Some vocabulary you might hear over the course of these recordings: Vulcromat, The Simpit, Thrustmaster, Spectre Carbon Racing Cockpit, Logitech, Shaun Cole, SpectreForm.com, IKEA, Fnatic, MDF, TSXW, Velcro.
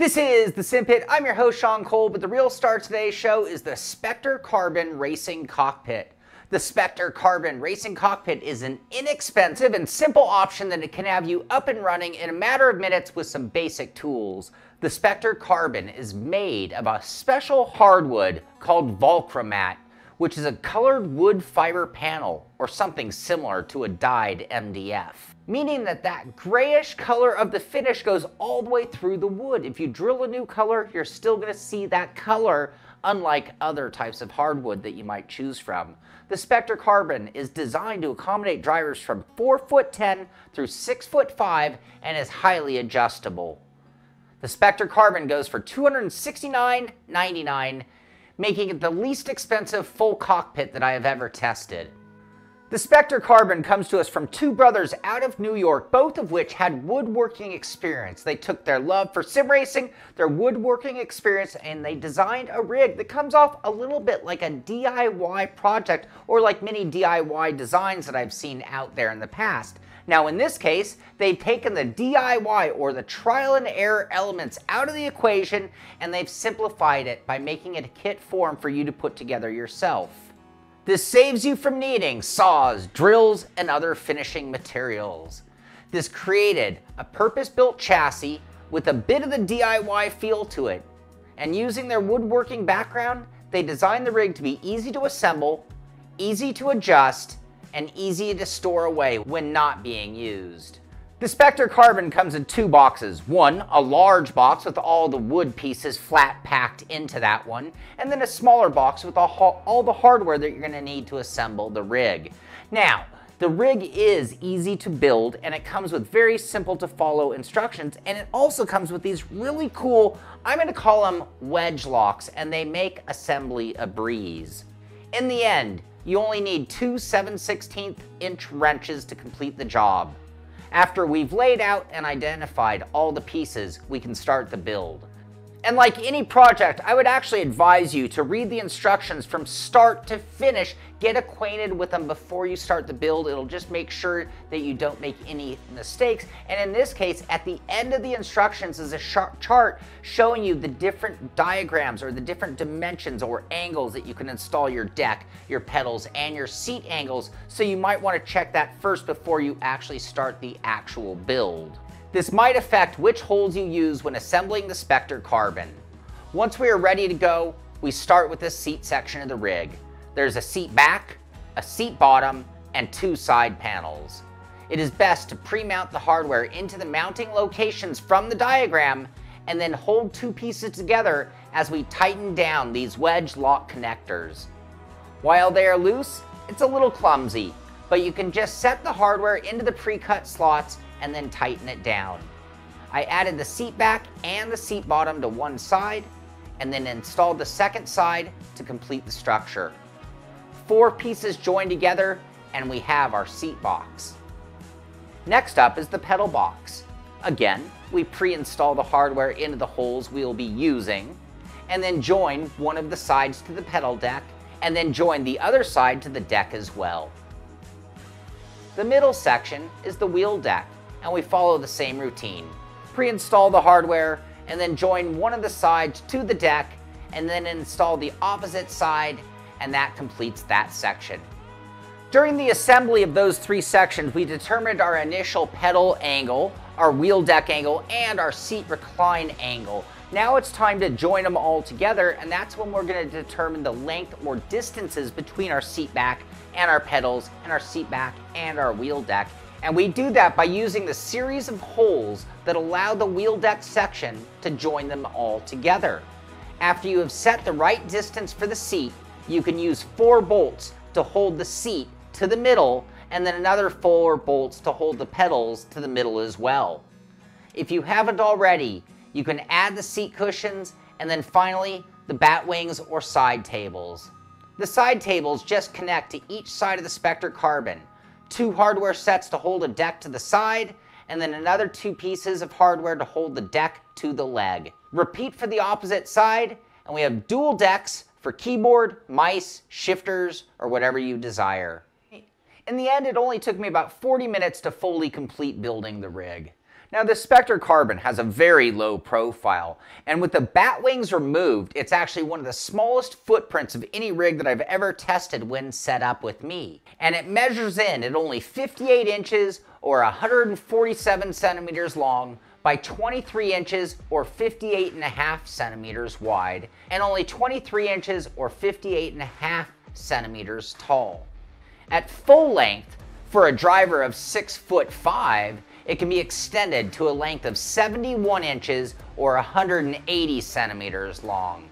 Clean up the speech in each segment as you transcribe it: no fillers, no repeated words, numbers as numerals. This is The Simpit. I'm your host, Shaun Cole, but the real star of today's show is the Spectre Carbon Racing Cockpit. The Spectre Carbon Racing Cockpit is an inexpensive and simple option that can have you up and running in a matter of minutes with some basic tools. The Spectre Carbon is made of a special hardwood called Vulcromat, which is a colored wood fiber panel or something similar to a dyed MDF. Meaning that grayish color of the finish goes all the way through the wood. If you drill a new color, you're still gonna see that color, unlike other types of hardwood that you might choose from. The Spectre Carbon is designed to accommodate drivers from 4'10" through 6'5" and is highly adjustable. The Spectre Carbon goes for $269.99, making it the least expensive full cockpit that I have ever tested. The Spectre Carbon comes to us from two brothers out of New York, both of which had woodworking experience. They took their love for sim racing, their woodworking experience, and they designed a rig that comes off a little bit like a DIY project or like many DIY designs that I've seen out there in the past. Now in this case, they've taken the DIY or the trial and error elements out of the equation and they've simplified it by making it a kit form for you to put together yourself. This saves you from needing saws, drills, and other finishing materials. This created a purpose-built chassis with a bit of the DIY feel to it. And using their woodworking background, they designed the rig to be easy to assemble, easy to adjust, and easy to store away when not being used. The Spectre Carbon comes in two boxes. One, a large box with all the wood pieces flat packed into that one, and then a smaller box with all the hardware that you're gonna need to assemble the rig. Now, the rig is easy to build and it comes with very simple to follow instructions, and it also comes with these really cool, I'm gonna call them wedge locks, and they make assembly a breeze. In the end, you only need two 7/16" inch wrenches to complete the job. After we've laid out and identified all the pieces, we can start the build. And like any project, I would actually advise you to read the instructions from start to finish. Get acquainted with them before you start the build. It'll just make sure that you don't make any mistakes. And in this case, at the end of the instructions is a chart showing you the different diagrams or the different dimensions or angles that you can install your deck, your pedals, and your seat angles. So you might want to check that first before you actually start the actual build. This might affect which holes you use when assembling the Spectre Carbon. Once we are ready to go, we start with the seat section of the rig. There's a seat back, a seat bottom, and two side panels. It is best to pre-mount the hardware into the mounting locations from the diagram and then hold two pieces together as we tighten down these wedge lock connectors. While they are loose, it's a little clumsy, but you can just set the hardware into the pre-cut slots and then tighten it down. I added the seat back and the seat bottom to one side and then installed the second side to complete the structure. Four pieces joined together and we have our seat box. Next up is the pedal box. Again, we pre-install the hardware into the holes we'll be using and then join one of the sides to the pedal deck and then join the other side to the deck as well. The middle section is the wheel deck, and we follow the same routine. Pre-install the hardware and then join one of the sides to the deck and then install the opposite side, and that completes that section. During the assembly of those three sections, we determined our initial pedal angle, our wheel deck angle, and our seat recline angle. Now it's time to join them all together, and that's when we're going to determine the length or distances between our seat back and our pedals and our seat back and our wheel deck. And we do that by using the series of holes that allow the wheel deck section to join them all together. After you have set the right distance for the seat, you can use four bolts to hold the seat to the middle and then another four bolts to hold the pedals to the middle as well. If you haven't already, you can add the seat cushions and then finally the bat wings or side tables. The side tables just connect to each side of the Spectre Carbon. Two hardware sets to hold a deck to the side and then another two pieces of hardware to hold the deck to the leg. Repeat for the opposite side and we have dual decks for keyboard, mice, shifters, or whatever you desire. In the end, it only took me about 40 minutes to fully complete building the rig. Now the Spectre Carbon has a very low profile, and with the bat wings removed, it's actually one of the smallest footprints of any rig that I've ever tested when set up with me. And it measures in at only 58 inches or 147 centimeters long by 23 inches or 58.5 centimeters wide, and only 23 inches or 58.5 centimeters tall. At full length, for a driver of 6'5", it can be extended to a length of 71 inches or 180 centimeters long.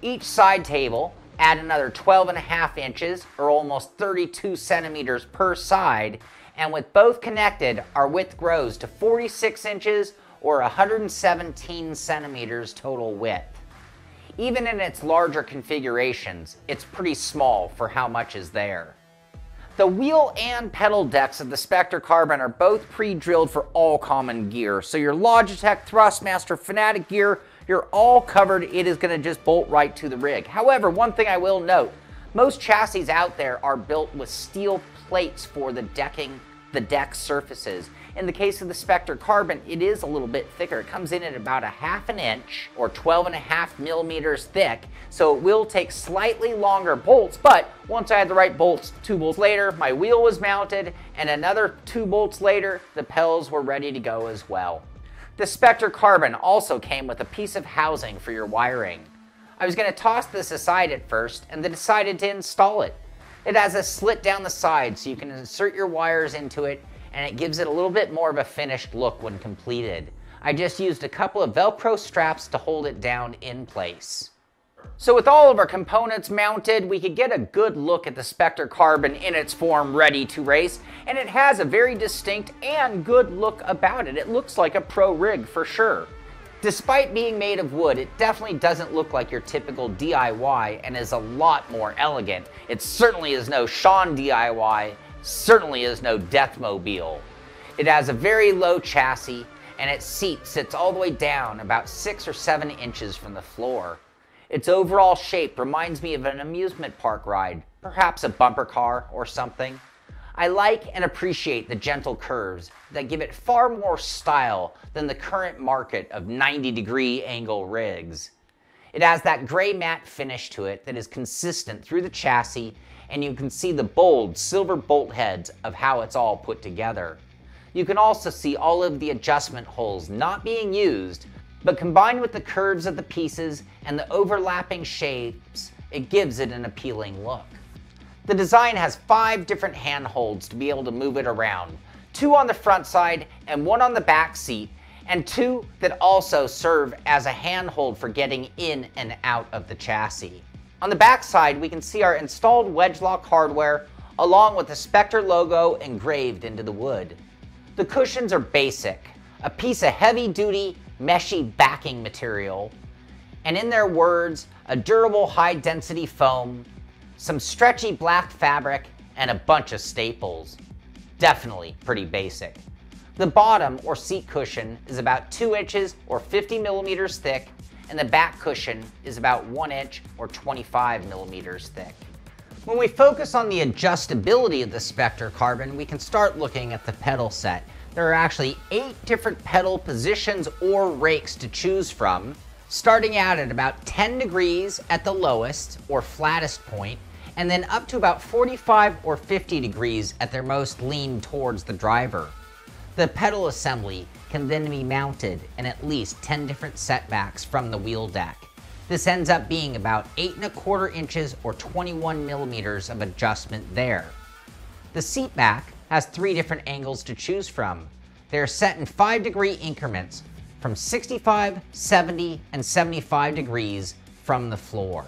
Each side table, add another 12.5 inches or almost 32 centimeters per side, and with both connected, our width grows to 46 inches or 117 centimeters total width. Even in its larger configurations, it's pretty small for how much is there. The wheel and pedal decks of the Spectre Carbon are both pre-drilled for all common gear. So your Logitech, Thrustmaster, Fnatic gear, you're all covered. It is going to just bolt right to the rig. However, one thing I will note, most chassis out there are built with steel plates for the decking, the deck surfaces. In the case of the Spectre Carbon, it is a little bit thicker. It comes in at about 1/2 inch or 12.5 millimeters thick, so it will take slightly longer bolts, but once I had the right bolts, 2 bolts later, my wheel was mounted, and another 2 bolts later, the pedals were ready to go as well. The Spectre Carbon also came with a piece of housing for your wiring. I was going to toss this aside at first, and then decided to install it. It has a slit down the side so you can insert your wires into it, and it gives it a little bit more of a finished look when completed. I just used a couple of Velcro straps to hold it down in place. So with all of our components mounted, we could get a good look at the Spectre Carbon in its form ready to race, and it has a very distinct and good look about it. It looks like a pro rig for sure. Despite being made of wood, it definitely doesn't look like your typical DIY and is a lot more elegant. It certainly is no Shaun DIY, certainly is no Deathmobile. It has a very low chassis, and its seat sits all the way down about 6 or 7 inches from the floor. Its overall shape reminds me of an amusement park ride, perhaps a bumper car or something. I like and appreciate the gentle curves that give it far more style than the current market of 90-degree angle rigs. It has that gray matte finish to it that is consistent through the chassis, and you can see the bold silver bolt heads of how it's all put together. You can also see all of the adjustment holes not being used, but combined with the curves of the pieces and the overlapping shapes, it gives it an appealing look. The design has 5 different handholds to be able to move it around, 2 on the front side and 1 on the back seat, and 2 that also serve as a handhold for getting in and out of the chassis. On the back side, we can see our installed wedge lock hardware along with the Spectre logo engraved into the wood. The cushions are basic, a piece of heavy-duty, meshy backing material, and in their words, a durable high-density foam, some stretchy black fabric, and a bunch of staples. Definitely pretty basic. The bottom or seat cushion is about 2 inches or 50 millimeters thick, and the back cushion is about 1 inch or 25 millimeters thick. When we focus on the adjustability of the Spectre Carbon, we can start looking at the pedal set. There are actually 8 different pedal positions or rakes to choose from, starting out at about 10 degrees at the lowest or flattest point, and then up to about 45 or 50 degrees at their most lean towards the driver. The pedal assembly can then be mounted in at least 10 different setbacks from the wheel deck. This ends up being about 8.25 inches or 21 millimeters of adjustment there. The seat back has 3 different angles to choose from. They're set in 5-degree increments from 65, 70, and 75 degrees from the floor.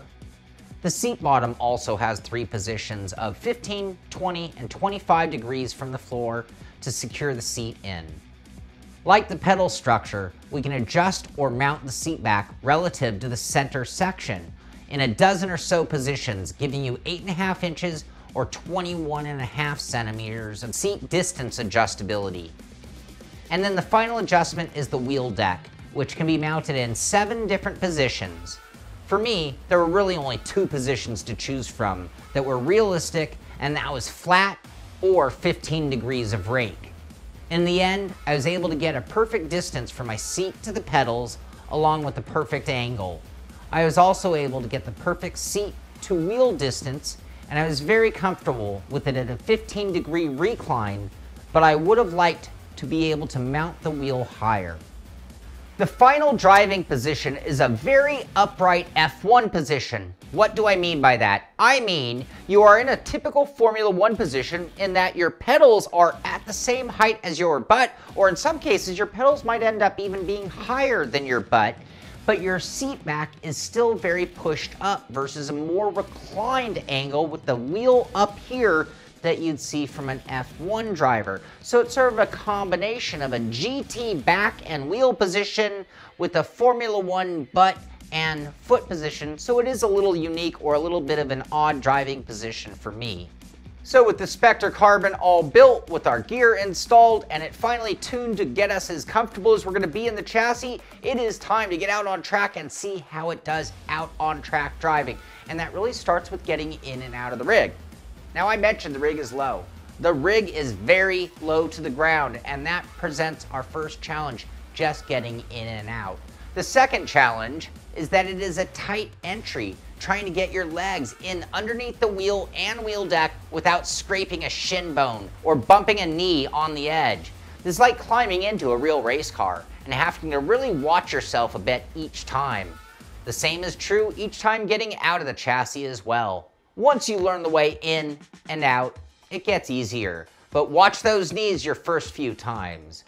The seat bottom also has 3 positions of 15, 20, and 25 degrees from the floor to secure the seat in. Like the pedal structure, we can adjust or mount the seat back relative to the center section in a dozen or so positions, giving you 8.5 inches or 21.5 centimeters of seat distance adjustability. And then the final adjustment is the wheel deck, which can be mounted in 7 different positions. For me, there were really only 2 positions to choose from that were realistic, and that was flat or 15 degrees of rake. In the end, I was able to get a perfect distance from my seat to the pedals, along with the perfect angle. I was also able to get the perfect seat to wheel distance, and I was very comfortable with it at a 15-degree recline, but I would have liked to be able to mount the wheel higher. The final driving position is a very upright F1 position. What do I mean by that? I mean, you are in a typical Formula 1 position in that your pedals are at the same height as your butt, or in some cases, your pedals might end up even being higher than your butt, but your seat back is still very pushed up versus a more reclined angle with the wheel up here that you'd see from an F1 driver. So it's sort of a combination of a GT back and wheel position with a Formula 1 butt and foot position, so it is a little unique or a little bit of an odd driving position for me. So with the Spectre Carbon all built, with our gear installed, and it finally tuned to get us as comfortable as we're gonna be in the chassis, it is time to get out on track and see how it does out on track driving. And that really starts with getting in and out of the rig. Now I mentioned the rig is low. The rig is very low to the ground, and that presents our first challenge, just getting in and out. The second challenge is that it is a tight entry, trying to get your legs in underneath the wheel and wheel deck without scraping a shin bone or bumping a knee on the edge. This is like climbing into a real race car and having to really watch yourself a bit each time. The same is true each time getting out of the chassis as well. Once you learn the way in and out, it gets easier, but watch those knees your first few times.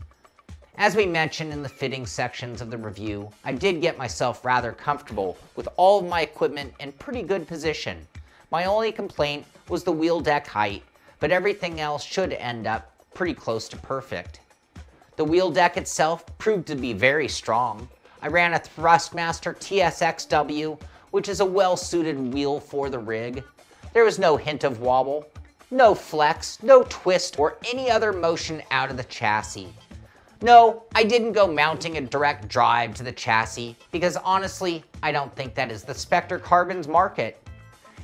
As we mentioned in the fitting sections of the review, I did get myself rather comfortable with all of my equipment in pretty good position. My only complaint was the wheel deck height, but everything else should end up pretty close to perfect. The wheel deck itself proved to be very strong. I ran a Thrustmaster TSXW, which is a well-suited wheel for the rig. There was no hint of wobble, no flex, no twist, or any other motion out of the chassis. No, I didn't go mounting a direct drive to the chassis because honestly, I don't think that is the Spectre Carbon's market.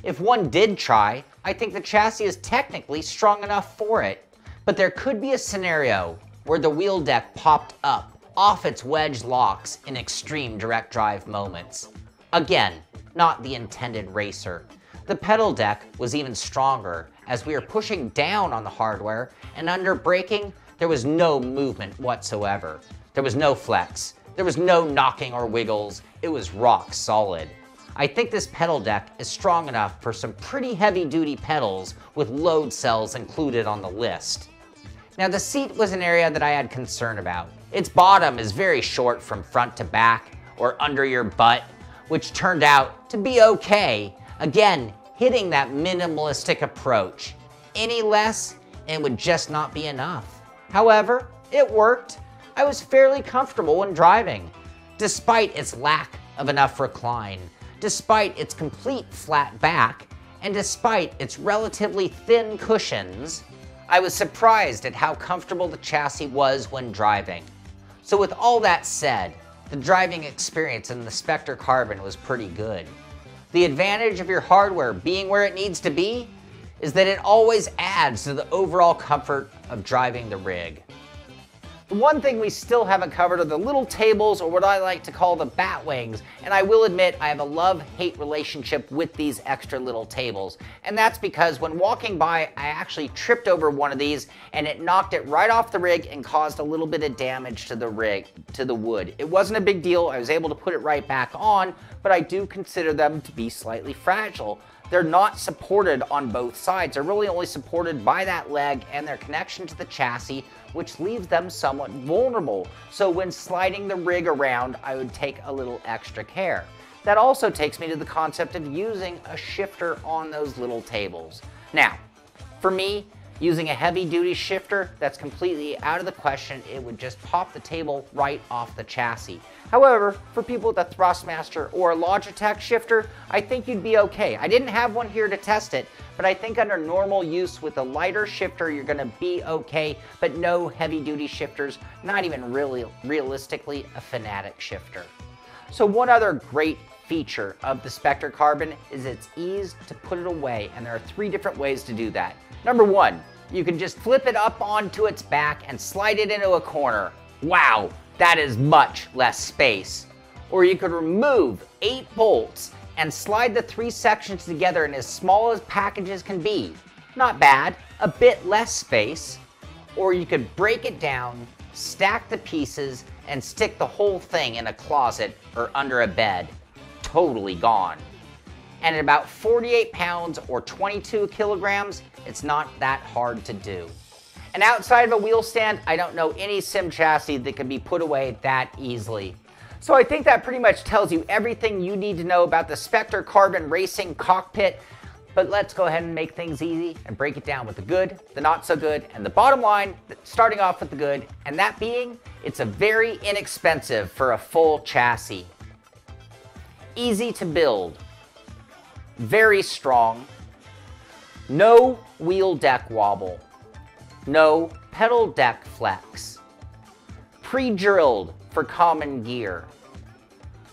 If one did try, I think the chassis is technically strong enough for it, but there could be a scenario where the wheel deck popped up off its wedge locks in extreme direct drive moments. Again, not the intended racer. The pedal deck was even stronger as we were pushing down on the hardware, and under braking, there was no movement whatsoever. There was no flex. There was no knocking or wiggles. It was rock solid. I think this pedal deck is strong enough for some pretty heavy duty pedals with load cells included on the list. Now the seat was an area that I had concern about. Its bottom is very short from front to back or under your butt, which turned out to be okay. Again, hitting that minimalistic approach. Any less, and it would just not be enough. However, it worked. I was fairly comfortable when driving, despite its lack of enough recline, despite its complete flat back, and despite its relatively thin cushions. I was surprised at how comfortable the chassis was when driving. So with all that said, the driving experience in the Spectre Carbon was pretty good. The advantage of your hardware being where it needs to be is that it always adds to the overall comfort of driving the rig. The one thing we still haven't covered are the little tables, or what I like to call the bat wings, and I will admit I have a love-hate relationship with these extra little tables, and that's because when walking by I actually tripped over one of these and it knocked it right off the rig and caused a little bit of damage to the rig, to the wood. It wasn't a big deal, I was able to put it right back on, but I do consider them to be slightly fragile. They're not supported on both sides. They're really only supported by that leg and their connection to the chassis, which leaves them somewhat vulnerable. So when sliding the rig around, I would take a little extra care. That also takes me to the concept of using a shifter on those little tables. Now, for me, using a heavy-duty shifter, that's completely out of the question. It would just pop the table right off the chassis. However, for people with a Thrustmaster or a Logitech shifter, I think you'd be okay. I didn't have one here to test it, but I think under normal use with a lighter shifter, you're gonna be okay, but no heavy-duty shifters, not even really realistically a Fnatic shifter. So one other great feature of the Spectre Carbon is its ease to put it away, and there are three different ways to do that. Number one, you can just flip it up onto its back and slide it into a corner. Wow, that is much less space. Or you could remove 8 bolts and slide the 3 sections together in as small as packages can be. Not bad, a bit less space. Or you could break it down, stack the pieces, and stick the whole thing in a closet or under a bed. Totally gone. And at about 48 pounds or 22 kilograms, it's not that hard to do. And outside of a wheel stand, I don't know any sim chassis that can be put away that easily. So I think that pretty much tells you everything you need to know about the Spectre Carbon Racing Cockpit. But let's go ahead and make things easy and break it down with the good, the not so good, and the bottom line, starting off with the good, and that being, it's a very inexpensive for a full chassis. Easy to build, very strong, no wheel deck wobble, no pedal deck flex, pre-drilled for common gear,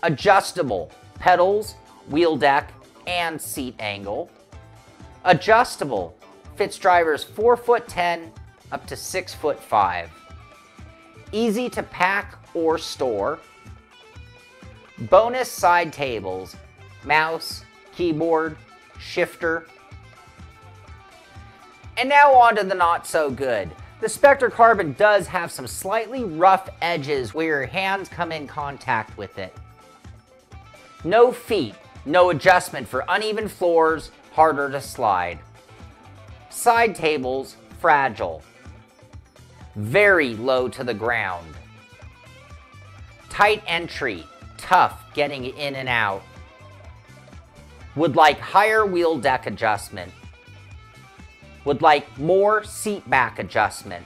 adjustable pedals, wheel deck, and seat angle, adjustable, fits drivers 4'10" up to 6'5", easy to pack or store, bonus side tables, mouse, keyboard, shifter. And now on to the not so good. The Spectre Carbon does have some slightly rough edges where your hands come in contact with it. No feet, no adjustment for uneven floors, harder to slide. Side tables, fragile. Very low to the ground. Tight entry, tough getting in and out. Would like higher wheel deck adjustment. Would like more seat back adjustment.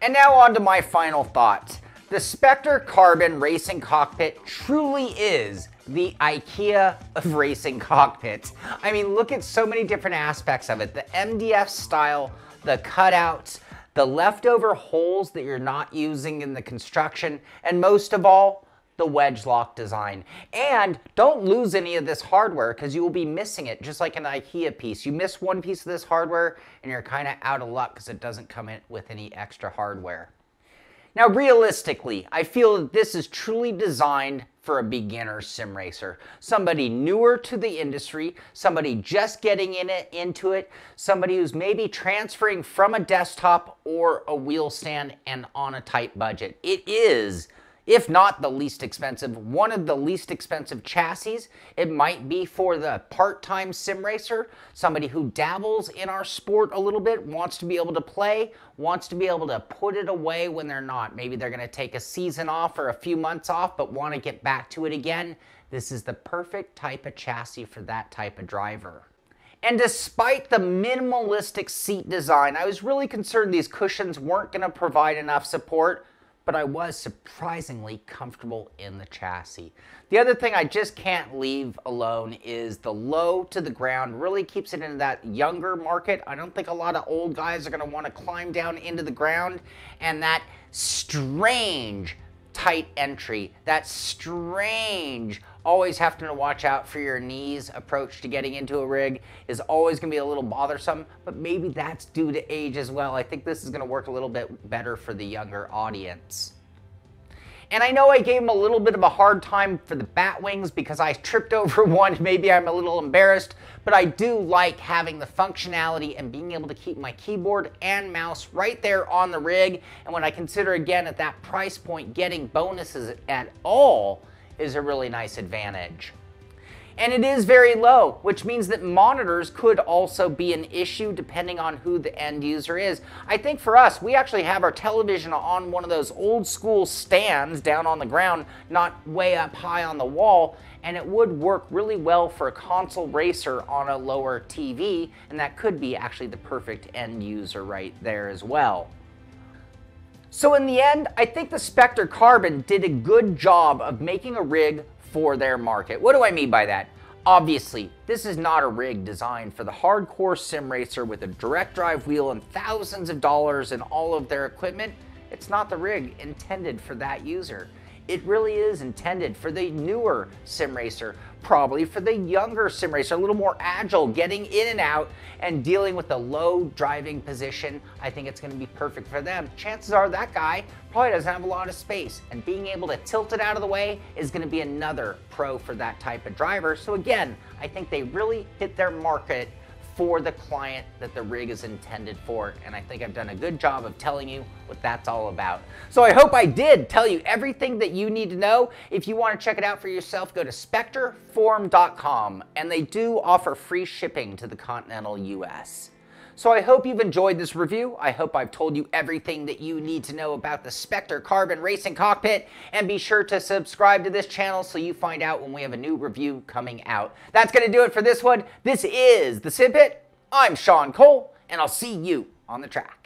And now on to my final thoughts. The Spectre Carbon Racing Cockpit truly is the IKEA of racing cockpits. I mean, look at so many different aspects of it. The MDF style, the cutouts, the leftover holes that you're not using in the construction, and most of all, the wedge lock design. And don't lose any of this hardware because you will be missing it, just like an IKEA piece. You miss one piece of this hardware and you're kind of out of luck because it doesn't come in with any extra hardware. Now, realistically, I feel that this is truly designed for a beginner sim racer. Somebody newer to the industry, somebody just getting into it, somebody who's maybe transferring from a desktop or a wheel stand and on a tight budget. It is, if not the least expensive, one of the least expensive chassis. It might be for the part-time sim racer, somebody who dabbles in our sport a little bit, wants to be able to play, wants to be able to put it away when they're not. Maybe they're gonna take a season off or a few months off, but wanna get back to it again. This is the perfect type of chassis for that type of driver. And despite the minimalistic seat design, I was really concerned these cushions weren't gonna provide enough support, but I was surprisingly comfortable in the chassis. The other thing I just can't leave alone is the low to the ground really keeps it into that younger market. I don't think a lot of old guys are gonna wanna climb down into the ground, and that strange tight entry, that strange always having to watch out for your knees approach to getting into a rig is always gonna be a little bothersome, but maybe that's due to age as well. I think this is gonna work a little bit better for the younger audience. And I know I gave him a little bit of a hard time for the bat wings because I tripped over one, maybe I'm a little embarrassed, but I do like having the functionality and being able to keep my keyboard and mouse right there on the rig. And when I consider again at that price point, getting bonuses at all is a really nice advantage. And it is very low, which means that monitors could also be an issue depending on who the end user is. I think for us, we actually have our television on one of those old school stands down on the ground, not way up high on the wall, and it would work really well for a console racer on a lower TV, and that could be actually the perfect end user right there as well. So in the end, I think the Spectre Carbon did a good job of making a rig for their market. What do I mean by that? Obviously, this is not a rig designed for the hardcore sim racer with a direct drive wheel and thousands of dollars in all of their equipment. It's not the rig intended for that user. It really is intended for the newer sim racer, probably for the younger sim racer, a little more agile, getting in and out and dealing with the low driving position. I think it's going to be perfect for them. Chances are that guy probably doesn't have a lot of space, and being able to tilt it out of the way is going to be another pro for that type of driver. So again, I think they really hit their market for the client that the rig is intended for, and I think I've done a good job of telling you what that's all about. So I hope I did tell you everything that you need to know. If you want to check it out for yourself, go to SpectreForm.com, and they do offer free shipping to the continental US. So I hope you've enjoyed this review. I hope I've told you everything that you need to know about the Spectre Carbon Racing Cockpit, and be sure to subscribe to this channel so you find out when we have a new review coming out. That's going to do it for this one. This is The Simpit. I'm Shaun Cole, and I'll see you on the track.